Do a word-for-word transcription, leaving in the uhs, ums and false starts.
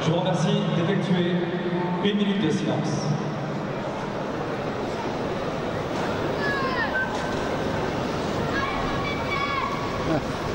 Je vous remercie d'effectuer une minute de silence. Ah.